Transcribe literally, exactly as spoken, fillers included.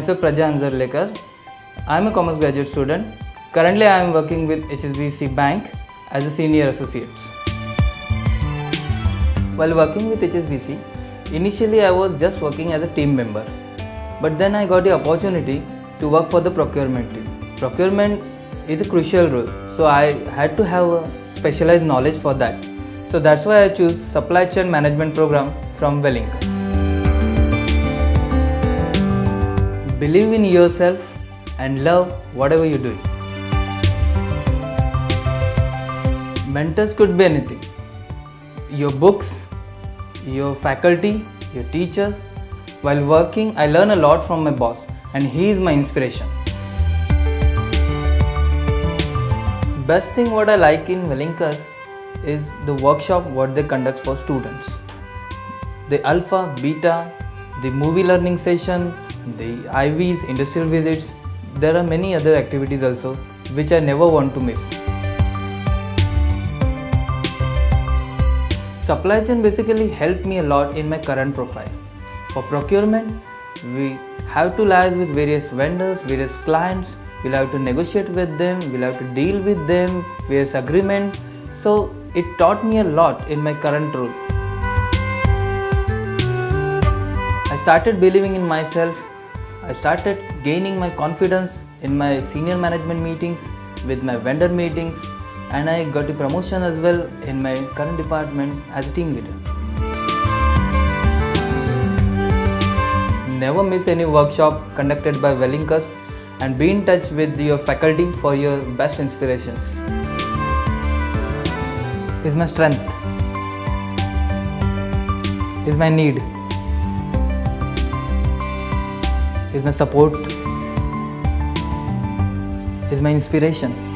myself Prajay Anjarlekar. I am a commerce graduate student. Currently I am working with H S B C Bank as a senior associate. While working with H S B C, initially I was just working as a team member. But then I got the opportunity to work for the procurement team. Procurement is a crucial role, so I had to have a specialized knowledge for that. So that's why I choose Supply Chain Management program from Welingkar. Believe in yourself and love whatever you do. Mentors could be anything. Your books, your faculty, your teachers. While working, I learn a lot from my boss, and he is my inspiration. Best thing what I like in Welingkar is the workshop what they conduct for students. The alpha, beta, the movie learning session, the I Vs, industrial visits. There are many other activities also which I never want to miss. Supply chain basically helped me a lot in my current profile. For procurement, we have to liaise with various vendors, various clients, we'll have to negotiate with them, we'll have to deal with them, various agreements. So it taught me a lot in my current role. I started believing in myself. I started gaining my confidence in my senior management meetings, with my vendor meetings, and I got a promotion as well in my current department as a team leader. Never miss any workshop conducted by Welingkar and be in touch with your faculty for your best inspirations. Is my strength, is my need, is my support, is my inspiration.